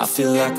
I feel like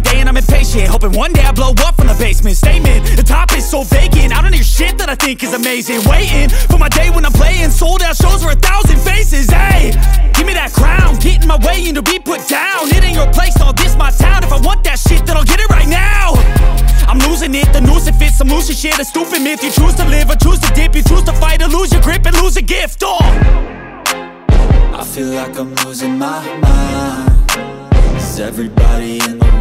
day and I'm impatient, hoping one day I blow up from the basement. Statement, the top is so vacant. I don't hear shit that I think is amazing. Waiting for my day when I'm playing sold out shows for 1,000 faces. Hey, give me that crown, get in my way and to be put down. It ain't your place, no, this my town. If I want that shit, then I'll get it right now. I'm losing it, the noose it fits, I'm losing shit. A stupid myth, you choose to live or choose to dip. You choose to fight or lose your grip and lose a gift. Oh, I feel like I'm losing my mind. Is everybody in the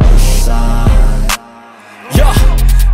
a sign. Yeah.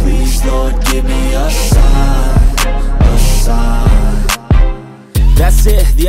Please, Lord, give me a sign, a sign. That's it, the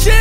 shit.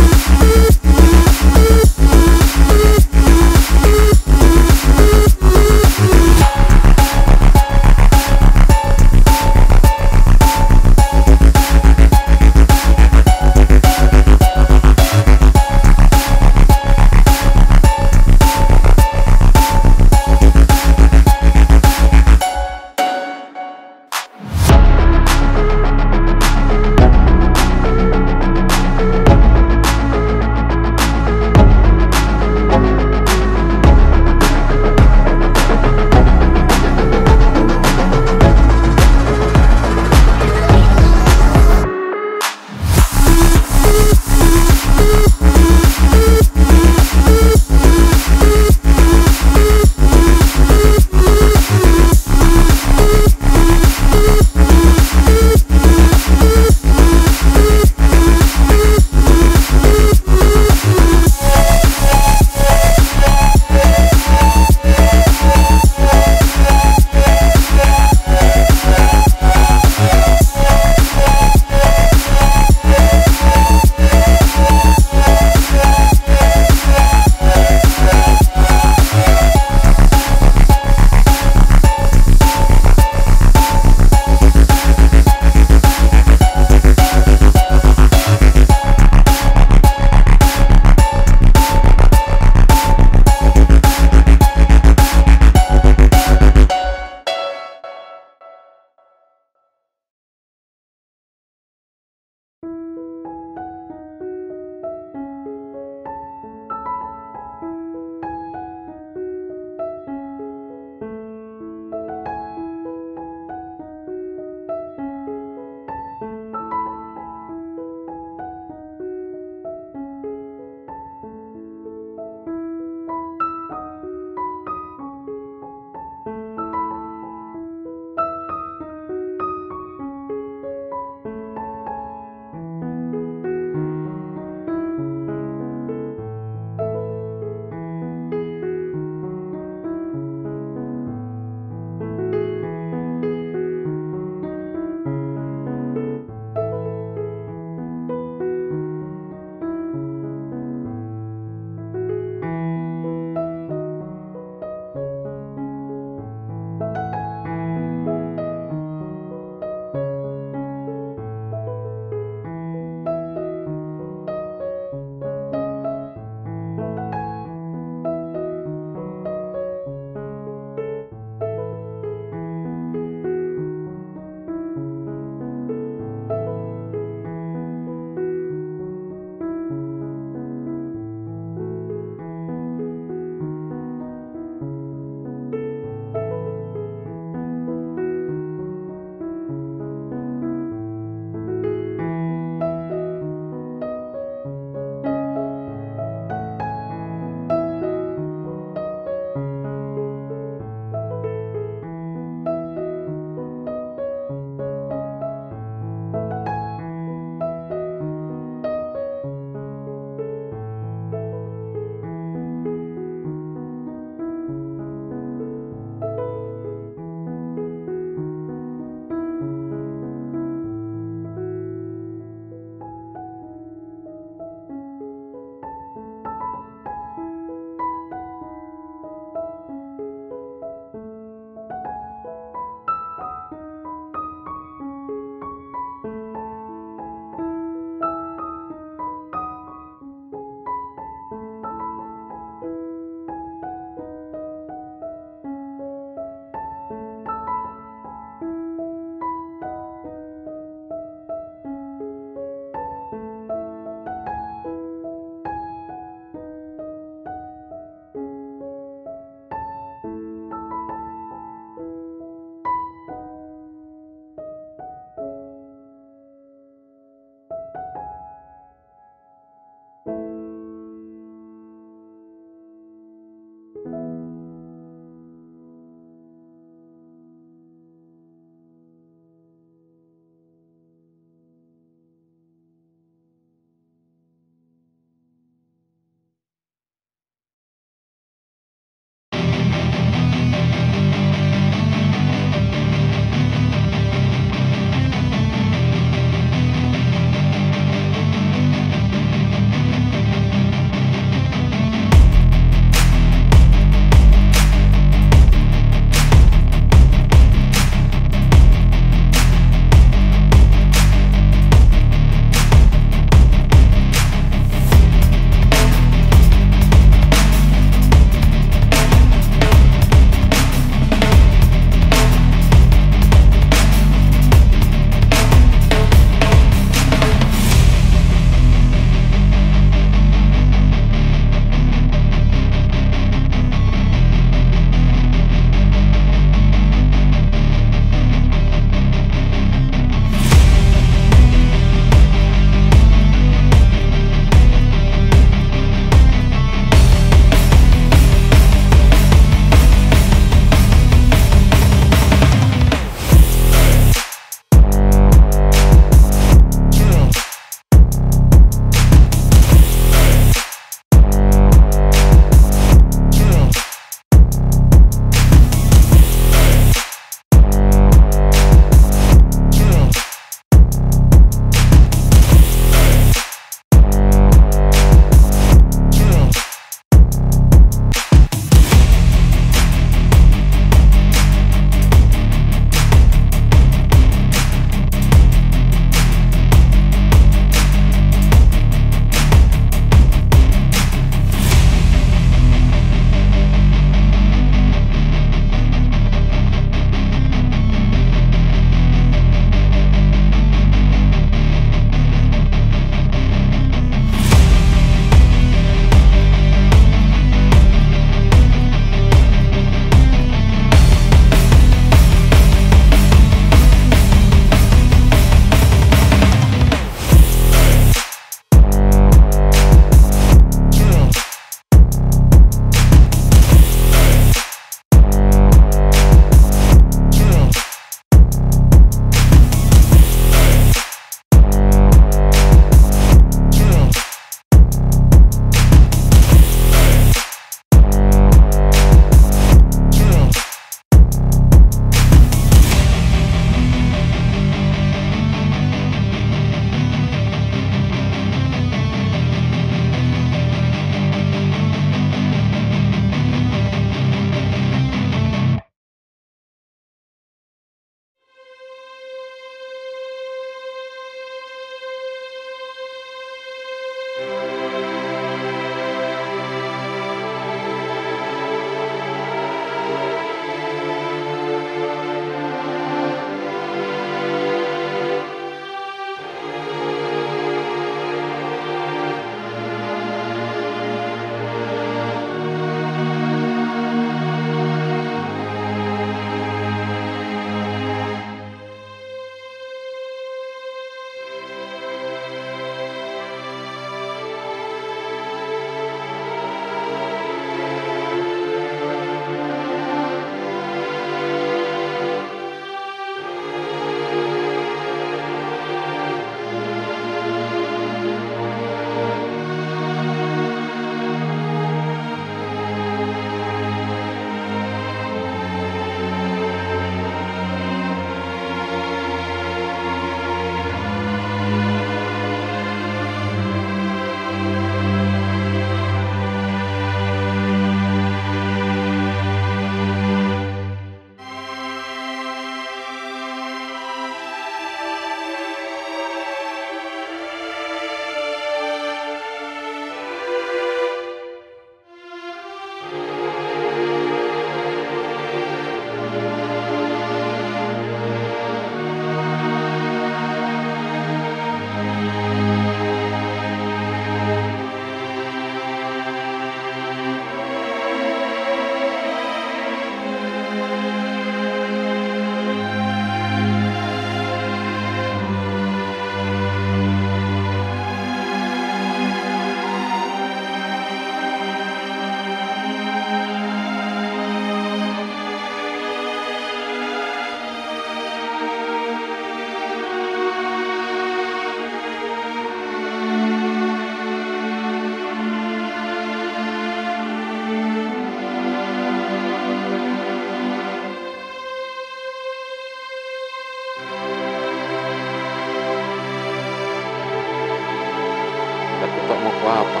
Apa?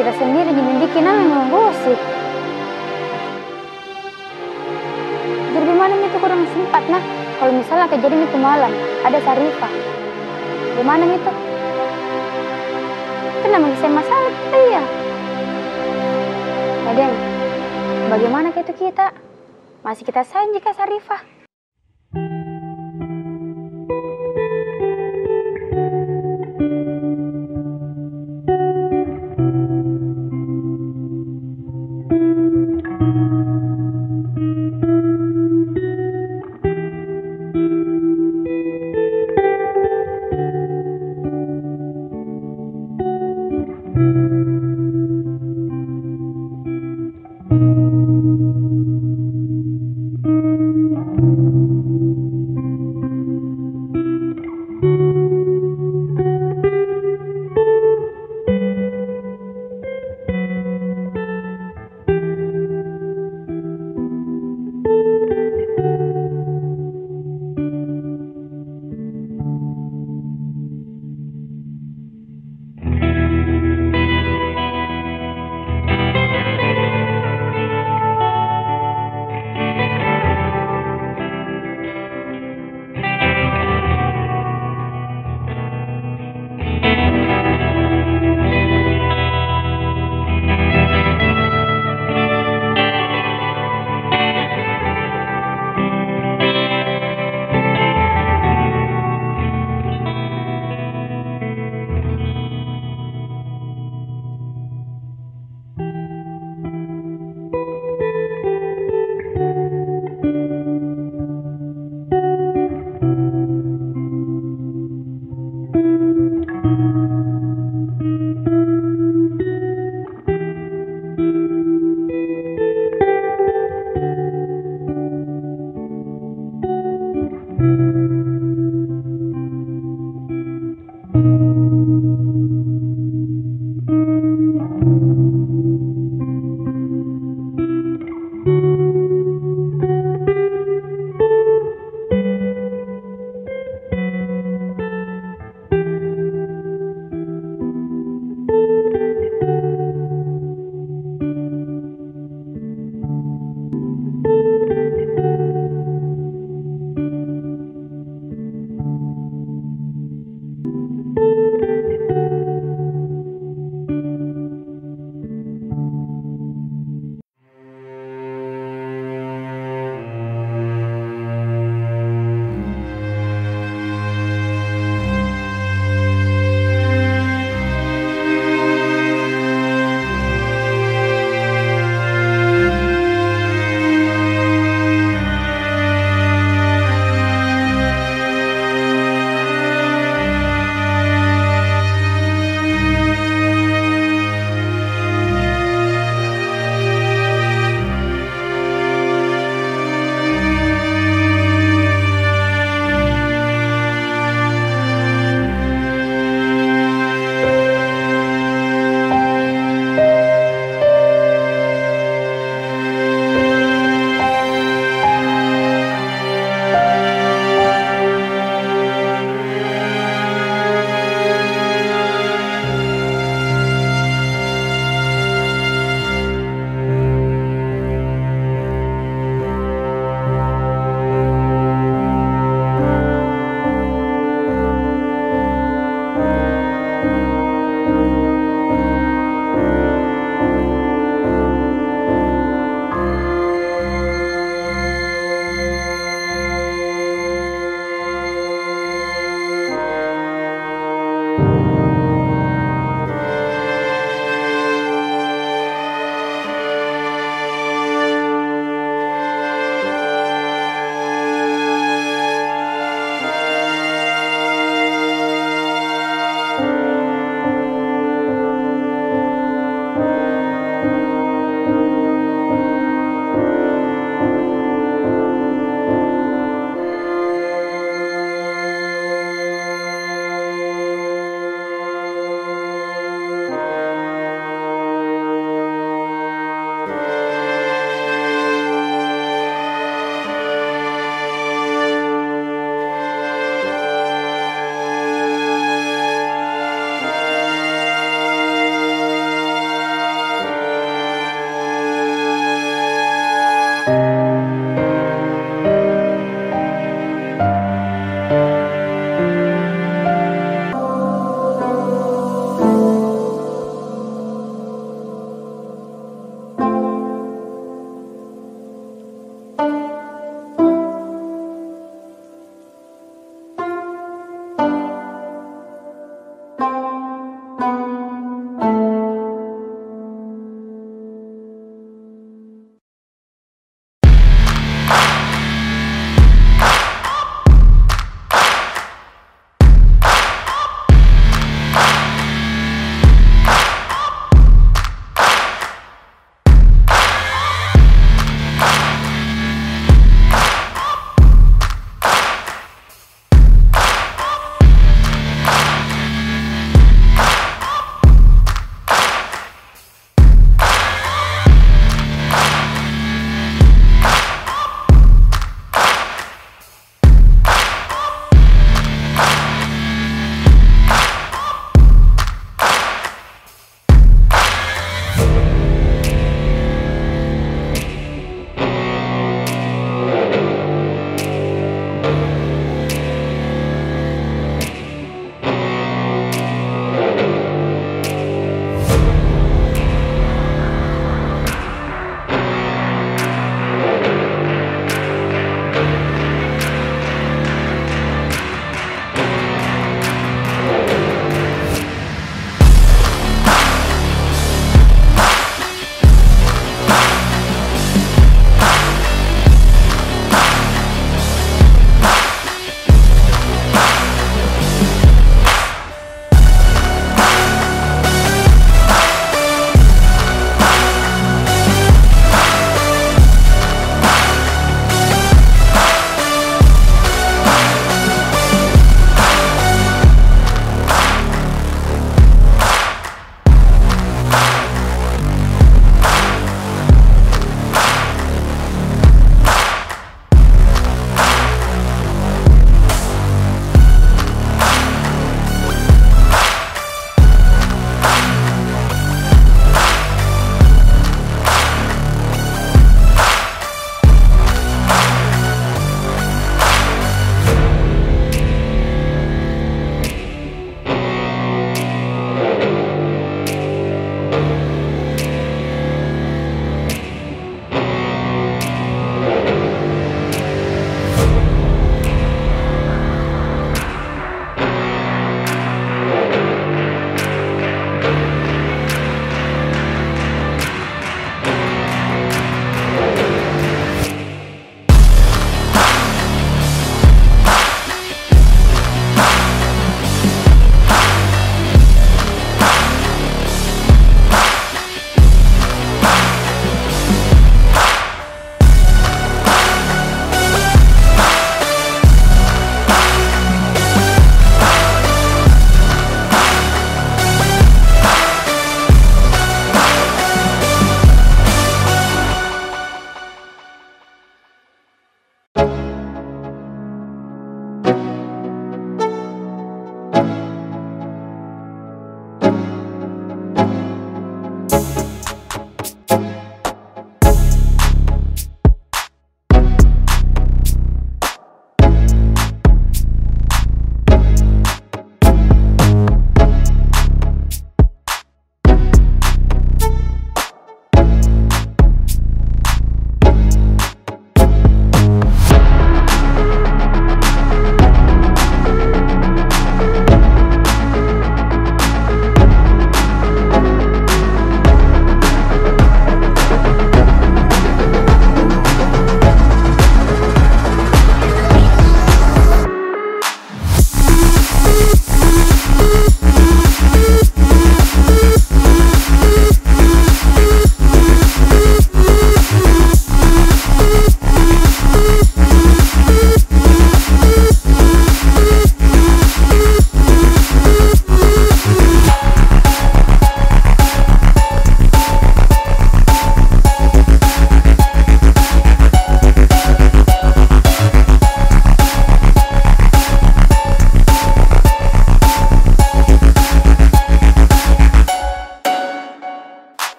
Kita sendiri dimilikinya memang gosip. Jadi mana itu kurang sempat nah kalau misalnya kejadian itu malam ada Sarifah. Gimana itu? Kenapa saya masalah? Iya. Raden, bagaimana itu kita? Masih kita sayang jika Sarifah?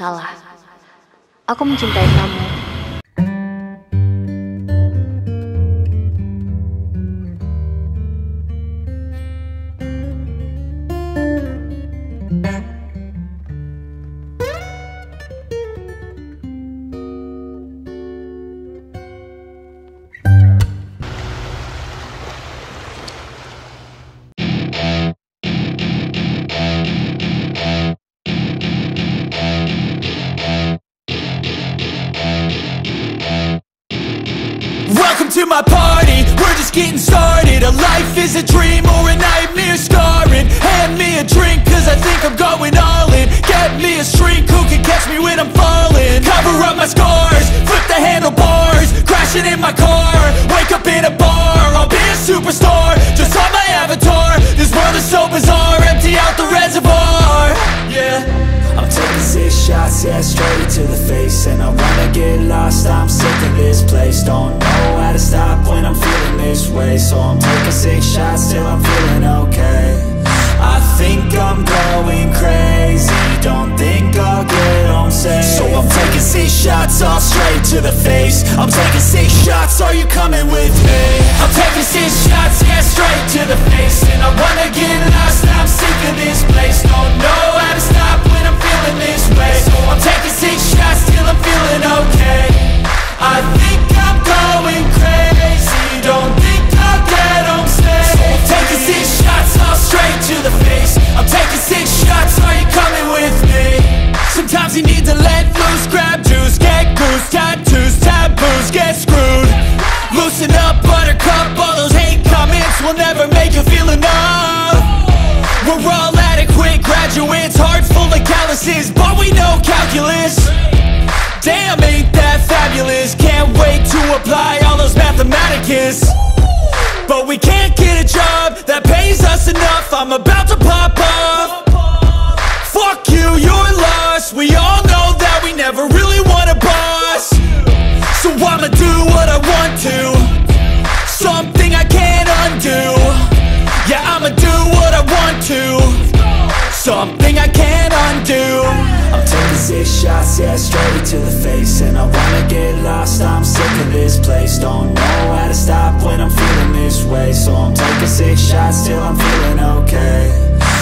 salah. Aku mencintai kamu. To my party, we're just getting started. A life is a dream or a nightmare scarring. Hand me a drink, cause I think I'm going all in. Get me a shrink who can catch me when I'm falling. Cover up my scars, flip the handlebars. Crashing in my car, wake up in a bar. I'll be a superstar, just on my avatar. This world is so bizarre, empty out the reservoir. Yeah, I'm taking 6 shots, yeah, straight to the face. And I wanna get lost, I'm sick of this place. Don't know how to stop when I'm feeling this way, so I'm taking 6 shots till I'm feeling okay. I think I'm going crazy, don't think I'll get home safe. So I'm taking 6 shots, all straight to the face. I'm taking 6 shots, are you coming with me? I'm taking 6 shots, yeah, straight to the face. And I wanna get lost, I'm sick of this place. Don't know how to stop when I'm feeling this way, so I'm taking 6 shots till I'm feeling okay. I think I'm going crazy, don't think I'll get home safe. So I'm taking 6 shots, all straight to the face. I'm taking 6 shots, are you coming with me? Sometimes you need to let loose, grab juice, get goose. Tattoos, taboos, get screwed. Loosen up, buttercup, all those hate comments will never make you feel enough. We're all adequate graduates, heart full of calluses, but we know calculus. Damn, ain't that fabulous? Can't wait to apply all those mathematicus. But we can't get a job that pays us enough. I'm about to pop up. Fuck you, you're lost. We all know that we never really want a boss. So I'ma do what I want to, something I can't undo. Yeah, I'ma do what I want to, something I can't undo. I'm taking 6 shots, yeah, straight to the face. And I wanna get lost, I'm sick of this place. Don't know how to stop when I'm feeling this way, so I'm taking 6 shots till I'm feeling okay.